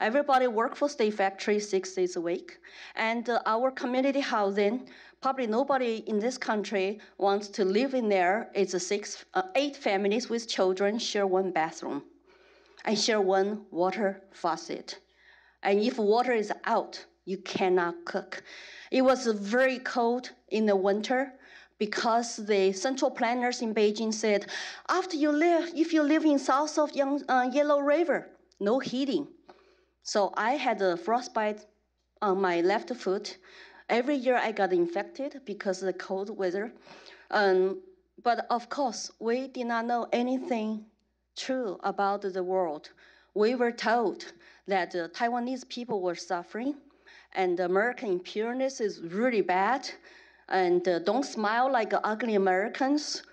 Everybody work for State Factory 6 days a week. And our community housing, probably nobody in this country wants to live in there. It's eight families with children share one bathroom and share one water faucet. And if water is out, you cannot cook. It was very cold in the winter because the central planners in Beijing said, if you live in south of Yellow River, no heating. So I had a frostbite on my left foot. Every year I got infected because of the cold weather. But of course, we did not know anything true about the world. We were told that Taiwanese people were suffering and American imperialism is really bad and don't smile like ugly Americans.